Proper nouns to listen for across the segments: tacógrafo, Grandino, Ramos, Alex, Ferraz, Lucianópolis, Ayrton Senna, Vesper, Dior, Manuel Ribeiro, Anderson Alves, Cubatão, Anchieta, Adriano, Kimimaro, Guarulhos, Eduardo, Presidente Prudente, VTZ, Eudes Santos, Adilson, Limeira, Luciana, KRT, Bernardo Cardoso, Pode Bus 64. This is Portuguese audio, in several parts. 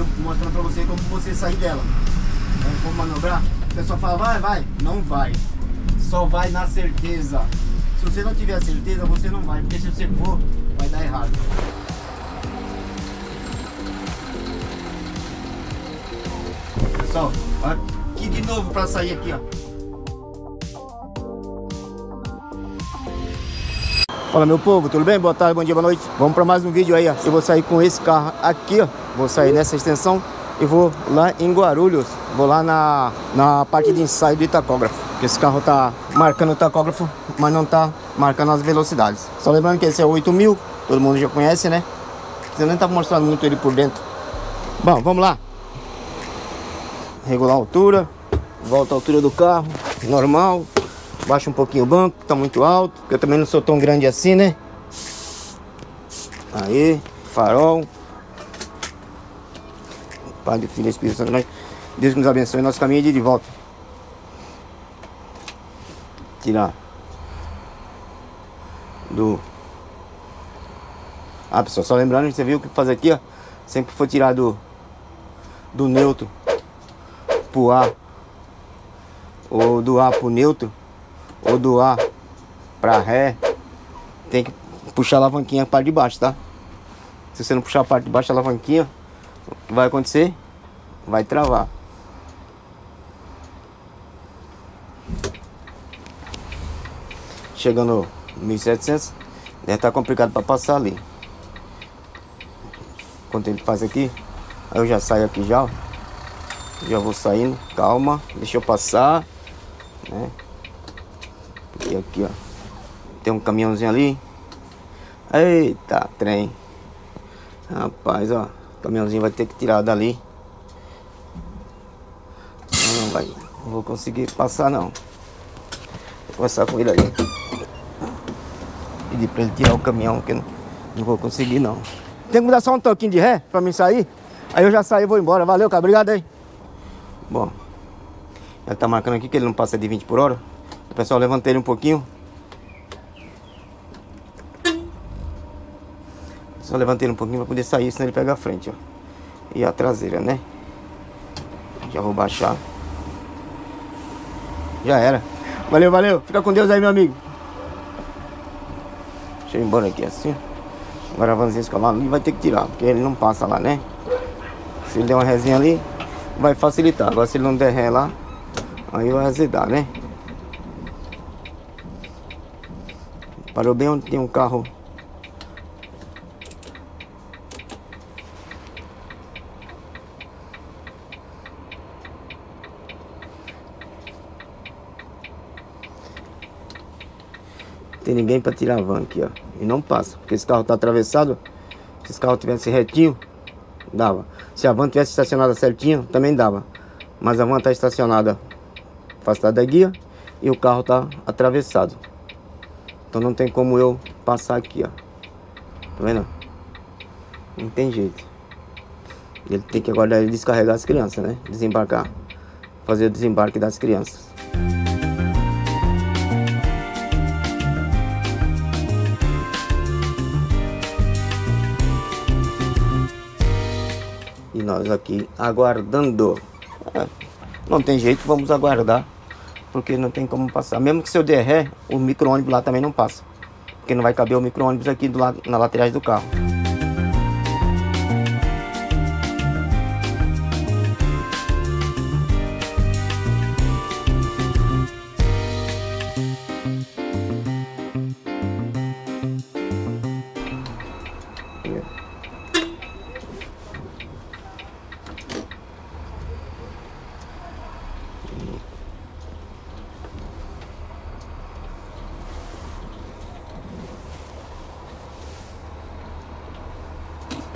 eu mostrando pra você como você sair dela. Como manobrar. O pessoal fala, vai, vai. Não vai. Só vai na certeza. Se você não tiver a certeza, você não vai. Porque se você for, vai dar errado. Pessoal, olha aqui de novo pra sair aqui, ó. Fala, meu povo, tudo bem? Boa tarde, bom dia, boa noite. Vamos para mais um vídeo aí, ó. Eu vou sair com esse carro aqui, ó. Vou sair nessa extensão e vou lá em Guarulhos. Vou lá na parte de ensaio do tacógrafo. Porque esse carro tá marcando o tacógrafo, mas não tá marcando as velocidades. Só lembrando que esse é 8000, todo mundo já conhece, né? Você nem tá mostrando muito ele por dentro. Bom, vamos lá. Regular a altura. Volta a altura do carro, normal. Baixa um pouquinho o banco, tá muito alto. Eu também não sou tão grande assim, né? Aí, farol. Padre, Filho e Espírito Santo. Deus nos abençoe nosso caminho de volta. Tirar do... Ah, pessoal, só lembrando, você viu o que faz aqui, ó. Sempre foi tirar do neutro pro A. Ou do A pro neutro. Ou do A pra ré, tem que puxar a alavanquinha para de baixo, tá? Se você não puxar a parte de baixo da alavanquinha, o que vai acontecer? Vai travar. Chegando 1700, deve estar complicado para passar ali. Enquanto ele faz aqui, aí eu já saio aqui já. Já vou saindo, calma, deixa eu passar, né? E aqui, ó, tem um caminhãozinho ali. Eita, trem. Rapaz, ó, o caminhãozinho vai ter que tirar dali. Não vai, não vou conseguir passar, não. Vou conversar com ele ali. Pedir pra ele tirar o caminhão, porque não vou conseguir, não. Tem que mudar só um toquinho de ré pra mim sair. Aí eu já saí e vou embora. Valeu, cara, obrigado aí. Bom, já tá marcando aqui que ele não passa de 20 por hora. O pessoal, levantei ele um pouquinho. Só levantei ele um pouquinho para poder sair, senão ele pega a frente, ó. E a traseira, né? Já vou baixar. Já era. Valeu, valeu. Fica com Deus aí, meu amigo. Deixa eu ir embora aqui assim. Agora a vanzinha escolar ali vai ter que tirar, porque ele não passa lá, né? Se ele der uma resinha ali, vai facilitar. Agora se ele não der ré lá, aí vai azedar, né? Parou bem onde tem um carro. Não tem ninguém para tirar a van aqui, ó. E não passa, porque esse carro tá atravessado. Se esse carro tivesse retinho, dava. Se a van tivesse estacionada certinho, também dava. Mas a van tá estacionada afastada da guia e o carro tá atravessado. Então não tem como eu passar aqui, ó. Tá vendo? Não tem jeito. Ele tem que agora descarregar as crianças, né? Desembarcar. Fazer o desembarque das crianças. E nós aqui aguardando. Não tem jeito, vamos aguardar. Porque não tem como passar. Mesmo que se eu der ré, o micro-ônibus lá também não passa. Porque não vai caber o micro-ônibus aqui do lado, na lateral do carro.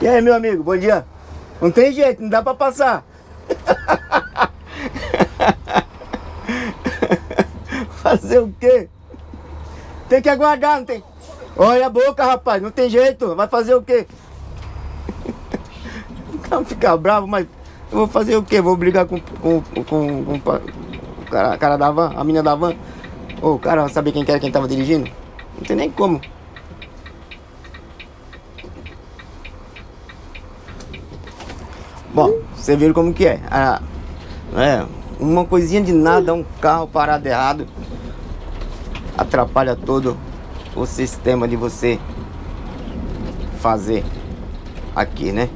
E aí, meu amigo, bom dia. Não tem jeito, não dá pra passar. Fazer o quê? Tem que aguardar, não tem? Olha a boca, rapaz, não tem jeito. Vai fazer o quê? Não ficar bravo, mas eu vou fazer o quê? Vou brigar com o cara da van, a menina da van. Ou o cara vai saber quem era quem tava dirigindo? Não tem nem como. Bom, você viu como que é. Uma coisinha de nada, um carro parado errado, atrapalha todo o sistema de você fazer aqui, né?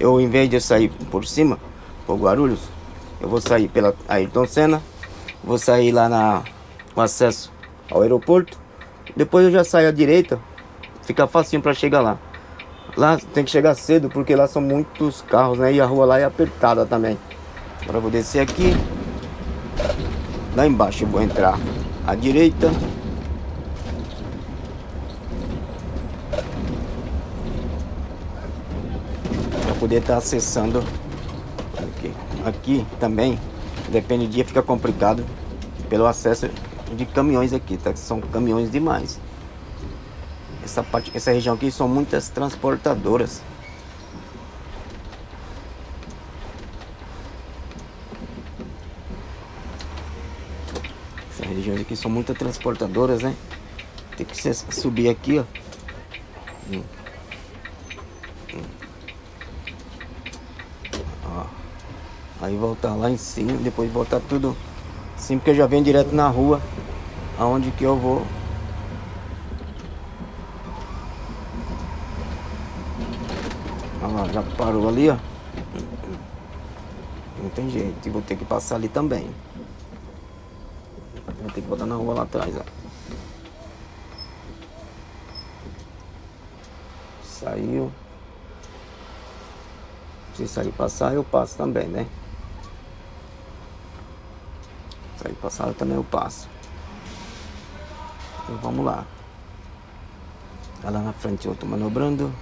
Eu, em vez de eu sair por cima, por Guarulhos, eu vou sair pela Ayrton Senna, vou sair lá no acesso ao aeroporto, depois eu já saio à direita, fica facinho para chegar lá. Lá tem que chegar cedo, porque lá são muitos carros, né? E a rua lá é apertada também. Agora eu vou descer aqui. Lá embaixo eu vou entrar à direita. Para poder estar acessando. Aqui também, depende do dia, fica complicado pelo acesso de caminhões aqui, tá? Que são caminhões demais. Essa região aqui são muitas transportadoras. Essas regiões aqui são muitas transportadoras, né? Tem que subir aqui, ó. Aí voltar lá em cima, depois voltar tudo assim, porque eu já venho direto na rua aonde que eu vou. Já parou ali, ó. Não tem jeito, vou ter que passar ali também. Vou ter que botar na rua lá atrás, ó. Saiu. Se sair passar, eu passo também, né? Sair passar também eu passo. Então vamos lá. Tá lá na frente, eu tô manobrando.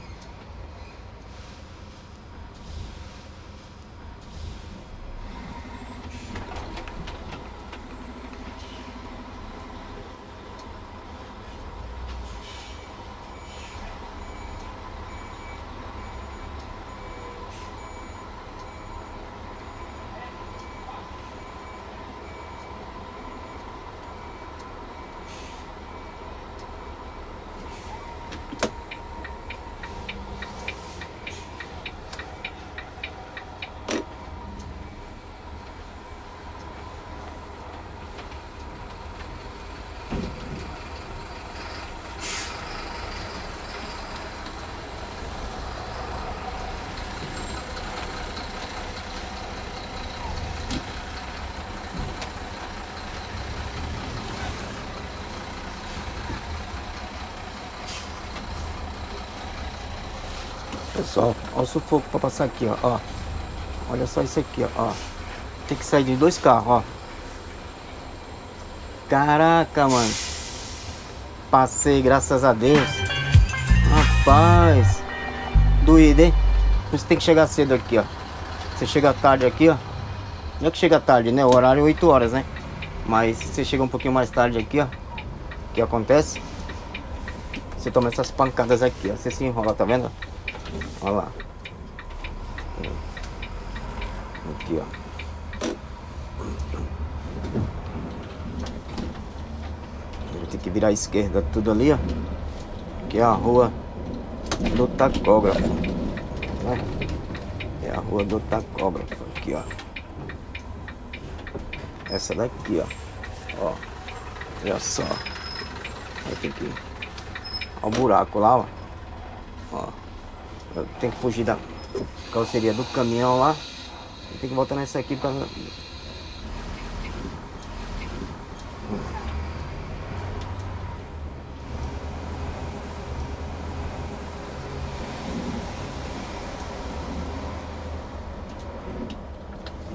Pessoal, olha o sufoco para passar aqui, ó, ó. Olha só isso aqui, ó. Tem que sair de dois carros, ó. Caraca, mano. Passei, graças a Deus. Rapaz. Doído, hein? Você tem que chegar cedo aqui, ó. Você chega tarde aqui, ó. Não é que chega tarde, né? O horário é 8 horas, né? Mas você chega um pouquinho mais tarde aqui, ó. O que acontece? Você toma essas pancadas aqui, ó. Você se enrola, tá vendo? Olha lá. Aqui, ó. Vou ter que virar à esquerda tudo ali, ó. Que é a rua do tacógrafo. É a rua do tacógrafo. Aqui, ó. Essa daqui, ó. Ó. Olha só. Aqui. Ó o buraco lá, ó. Ó. Eu tenho que fugir da carroceria do caminhão lá. Eu tenho que voltar nessa aqui pra...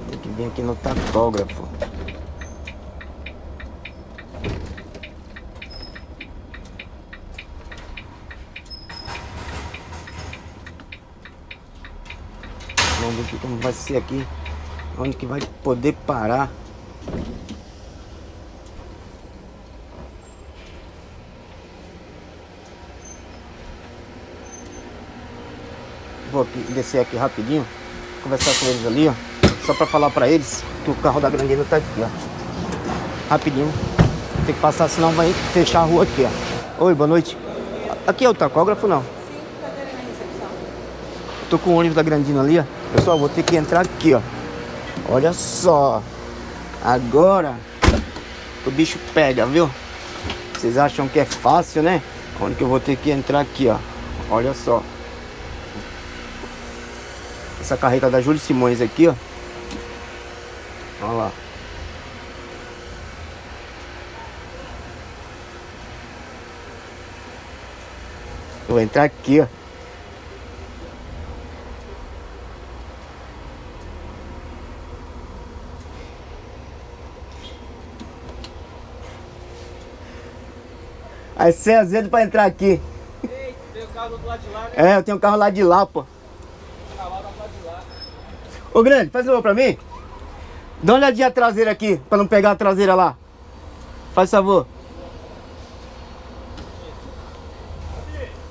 Tem que vir aqui no tacógrafo. Como vai ser aqui, onde que vai poder parar. Vou aqui, descer aqui rapidinho, conversar com eles ali, ó, só pra falar pra eles que o carro da Grandino tá aqui, ó, rapidinho. Tem que passar, senão vai fechar a rua aqui, ó. Oi, boa noite. Aqui é o tacógrafo, não? Sim, tá na recepção. Tô com o ônibus da Grandino ali, ó. Pessoal, vou ter que entrar aqui, ó. Olha só. Agora o bicho pega, viu? Vocês acham que é fácil, né? Onde que eu vou ter que entrar aqui, ó. Olha só. Essa carreta da Júlio Simões aqui, ó. Olha lá. Eu vou entrar aqui, ó. Aí você é azedo pra entrar aqui. Ei, tem um carro do lado de lá, né? É, eu tenho um carro lá de lá, pô. Ô, grande, faz um favor pra mim. Dá uma olhadinha a traseira aqui, pra não pegar a traseira lá. Faz favor.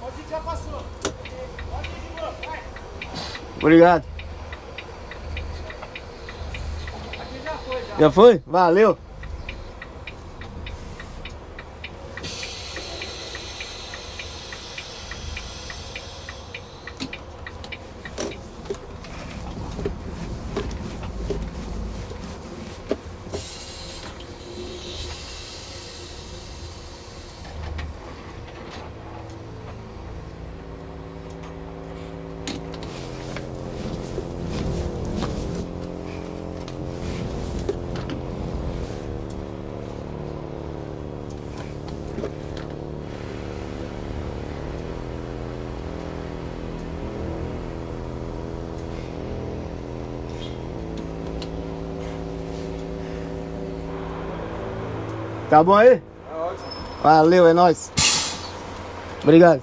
Pode ir, já passou. Pode ir de novo, vai. Obrigado. Aqui já foi, já. Já foi? Valeu. Tá bom aí? É ótimo. Valeu, é nóis. Obrigado.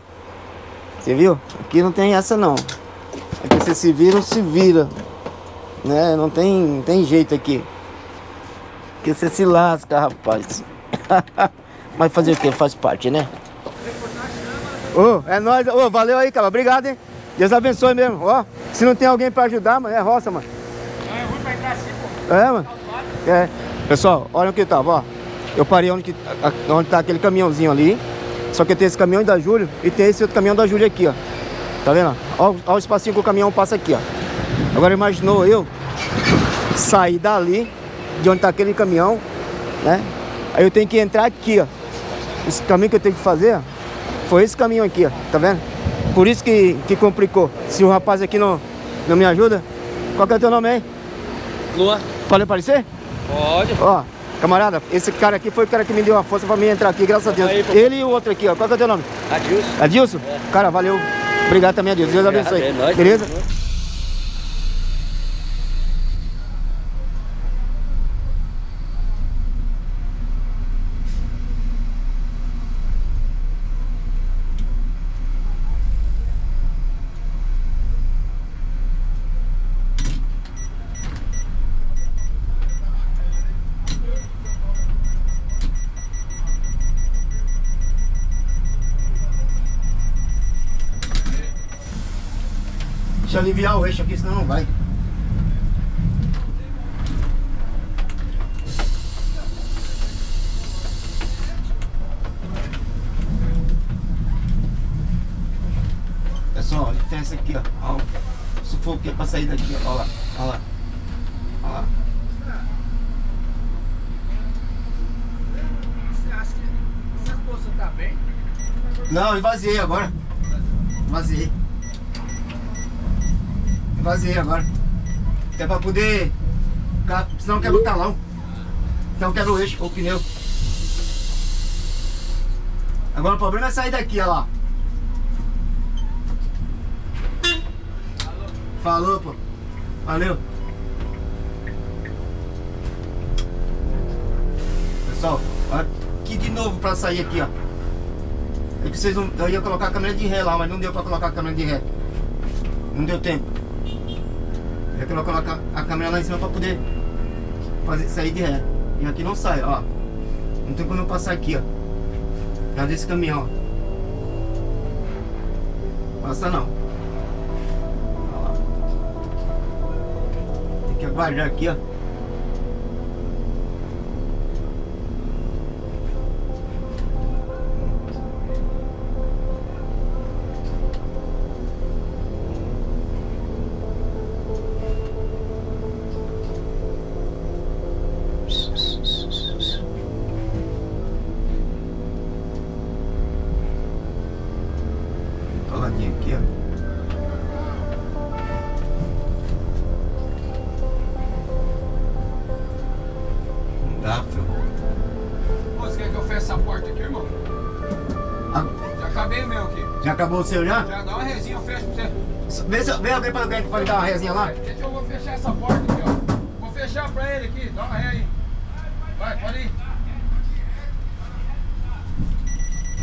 Você viu? Aqui não tem essa não. Aqui você se vira ou se vira. Né? Não tem jeito aqui. Aqui você se lasca, rapaz. Mas fazer o quê? Faz parte, né? Ô, é nóis. Ô, valeu aí, cara. Obrigado, hein? Deus abençoe mesmo. Ó, se não tem alguém pra ajudar, mano, é roça, mano. Não, é ruim pra entrar assim, pô. É, mano? É. Pessoal, olha o que tava, ó. Eu parei onde tá aquele caminhãozinho ali. Só que tem esse caminhão da Júlio e tem esse outro caminhão da Júlio aqui, ó. Tá vendo? Olha o espacinho que o caminhão passa aqui, ó. Agora imaginou eu sair dali, de onde tá aquele caminhão, né? Aí eu tenho que entrar aqui, ó. Esse caminho que eu tenho que fazer, ó, foi esse caminho aqui, ó. Tá vendo? Por isso que complicou. Se o rapaz aqui não me ajuda. Qual que é o teu nome aí? Luan. Pode aparecer? Pode. Ó. Camarada, esse cara aqui foi o cara que me deu uma força pra mim entrar aqui, graças a Deus. Aí, ele e o outro aqui, ó. Qual que é o teu nome? Adilson. Adilson? É. Cara, valeu. Obrigado também, Adilson. Deus abençoe. É nóis, beleza? Deixa eu aliviar o eixo aqui, senão não vai. Pessoal, olha a diferença aqui, ó. O sufoco que é pra sair daqui, ó. Olha lá, olha lá. Olha lá. Você acha que essa poça tá bem? Não, eu vaziei agora. Vaziei. Vazei agora. Até pra poder. Senão quebra o talão. Senão quebra o eixo ou o pneu. Agora o problema é sair daqui, olha lá. Falou, pô. Valeu. Pessoal, olha aqui de novo pra sair aqui, ó. Eu, preciso, eu ia colocar a câmera de ré lá, mas não deu pra colocar a câmera de ré. Não deu tempo. É que eu vou colocar a câmera lá em cima pra poder fazer, sair de ré. E aqui não sai, ó. Não tem como eu passar aqui, ó. Por causa desse caminhão, ó. Passa não. Olha lá. Tem que aguardar aqui, ó. Acabou o seu já? Já dá uma resinha, eu fecho pra você. Vê alguém pra alguém que pode dar uma resinha lá. Gente, eu vou fechar essa porta aqui, ó. Vou fechar pra ele aqui, dá uma ré aí. Vai, pode ir.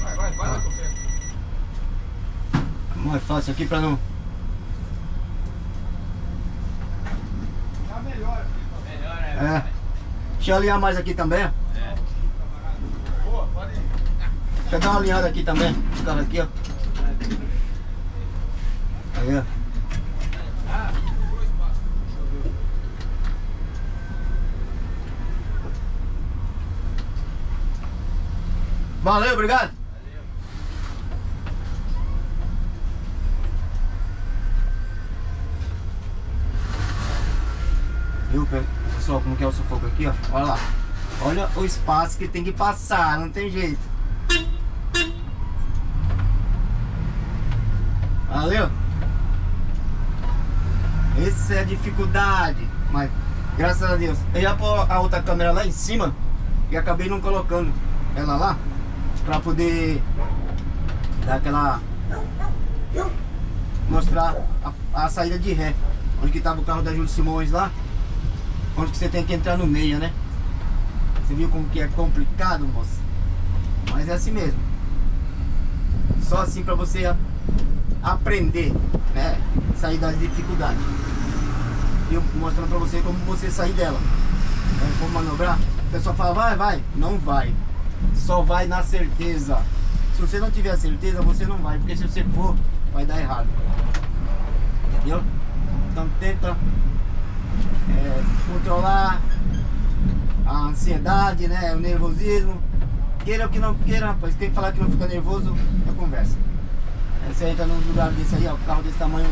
Vai lá que eu fecho. É mais fácil aqui pra não... Tá melhor aqui. Melhor, é. Deixa eu alinhar mais aqui também, ó. Deixa eu dar uma alinhada aqui também, os carros aqui, ó. Aí, ó. Valeu, obrigado. Valeu. Viu, pessoal, como que é o sufoco aqui, ó. Olha lá. Olha o espaço que tem que passar, não tem jeito. Valeu? Essa é a dificuldade. Mas, graças a Deus, eu ia pôr a outra câmera lá em cima e acabei não colocando ela lá pra poder dar aquela... mostrar a saída de ré, onde que tava o carro da Júlio Simões lá, onde que você tem que entrar no meio, né? Você viu como que é complicado, moça? Mas é assim mesmo. Só assim pra você... aprender, né? Sair das dificuldades. Eu mostrando pra você como você sair dela, né? Como manobrar. O pessoal fala, vai. Não vai. Só vai na certeza. Se você não tiver certeza, você não vai. Porque se você for, vai dar errado. Entendeu? Então tenta controlar a ansiedade, né? O nervosismo. Queira ou que não queira, rapaz. Quem falar que não fica nervoso, é conversa. Você entra num lugar desse aí, ó, carro desse tamanho,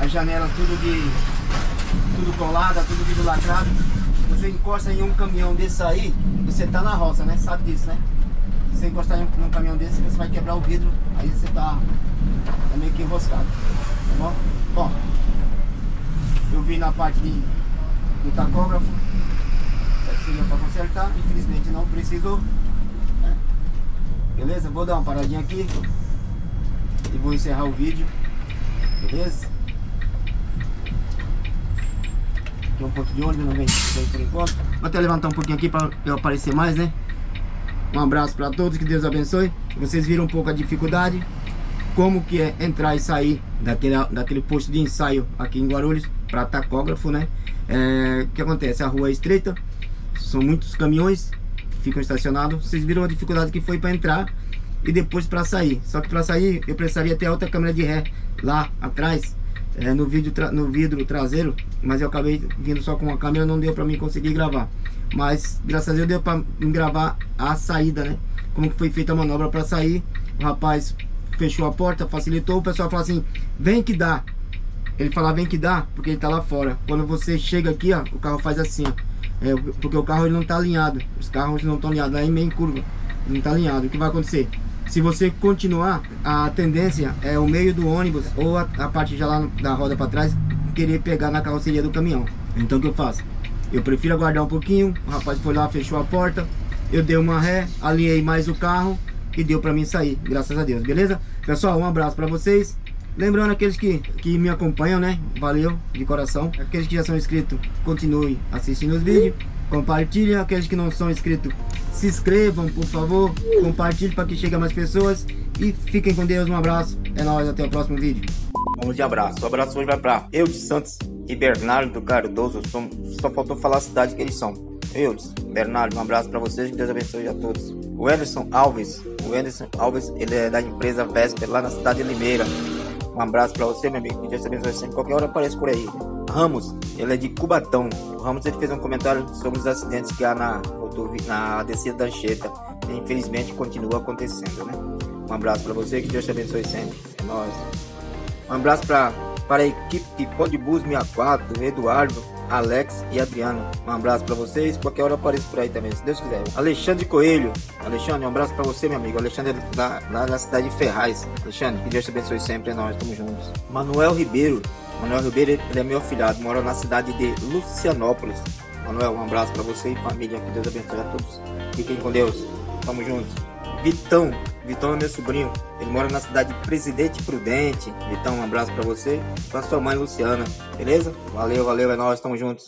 as janelas tudo colada, tudo vidro lacrado. Você encosta em um caminhão desse aí, você tá na roça, né? Sabe disso, né? Se você encostar em um caminhão desse, você vai quebrar o vidro, aí você tá meio que enroscado, tá bom? Bom, eu vim na parte do tacógrafo, seria pra consertar, infelizmente não precisou, né? Beleza? Vou dar uma paradinha aqui e vou encerrar o vídeo, beleza? Aqui é um ponto de ônibus, não vem por enquanto. Vou até levantar um pouquinho aqui para eu aparecer mais, né? Um abraço para todos, que Deus abençoe. Vocês viram um pouco a dificuldade, como que é entrar e sair daquele posto de ensaio aqui em Guarulhos para tacógrafo, né? O que acontece? A rua é estreita, são muitos caminhões que ficam estacionados. Vocês viram a dificuldade que foi para entrar e depois para sair. Só que para sair eu precisaria ter outra câmera de ré lá atrás, no vidro traseiro, mas eu acabei vindo só com uma câmera, não deu para mim conseguir gravar. Mas graças a Deus deu para gravar a saída, né? Como que foi feita a manobra para sair. O rapaz fechou a porta, facilitou. O pessoal fala assim, vem que dá. Ele fala vem que dá porque ele tá lá fora. Quando você chega aqui, ó, o carro faz assim, ó, porque o carro ele não tá alinhado. Os carros não estão alinhados, aí meio em curva, não tá alinhado. O que vai acontecer? Se você continuar, a tendência é o meio do ônibus ou a parte já lá da roda para trás querer pegar na carroceria do caminhão. Então o que eu faço? Eu prefiro aguardar um pouquinho. O rapaz foi lá, fechou a porta, eu dei uma ré, alinhei mais o carro e deu para mim sair, graças a Deus, beleza? Pessoal, um abraço para vocês. Lembrando aqueles que me acompanham, né? Valeu, de coração. Aqueles que já são inscritos, continuem assistindo os vídeos. Compartilhem. Aqueles que não são inscritos, se inscrevam, por favor. Compartilhem para que chegue mais pessoas. E fiquem com Deus. Um abraço. É nóis. Até o próximo vídeo. Vamos de abraço. O abraço hoje vai para Eudes Santos e Bernardo Cardoso. Só faltou falar a cidade que eles são. Eudes, Bernardo, um abraço para vocês. Que Deus abençoe a todos. O Anderson Alves. O Anderson Alves, ele é da empresa Vesper, lá na cidade de Limeira. Um abraço pra você, meu amigo. Que Deus te abençoe sempre. Qualquer hora aparece por aí. Ramos, ele é de Cubatão. O Ramos, ele fez um comentário sobre os acidentes que há na descida da Anchieta. Infelizmente, continua acontecendo, né? Um abraço pra você. Que Deus te abençoe sempre. É nóis. Um abraço para a equipe de Pode Bus 64, Eduardo, Alex e Adriano. Um abraço para vocês. Qualquer hora apareço por aí também, se Deus quiser. Alexandre Coelho. Alexandre, um abraço para você, meu amigo. Alexandre é da cidade de Ferraz. Alexandre, que Deus te abençoe sempre. É nóis, tamo juntos. Manuel Ribeiro. Manuel Ribeiro, ele é meu afilhado. Mora na cidade de Lucianópolis. Manuel, um abraço para você e família. Que Deus abençoe a todos. Fiquem com Deus. Tamo juntos. Vitão. Vitão é meu sobrinho. Ele mora na cidade de Presidente Prudente. Vitão, um abraço pra você, pra sua mãe Luciana. Beleza? Valeu, é nóis, tamo juntos.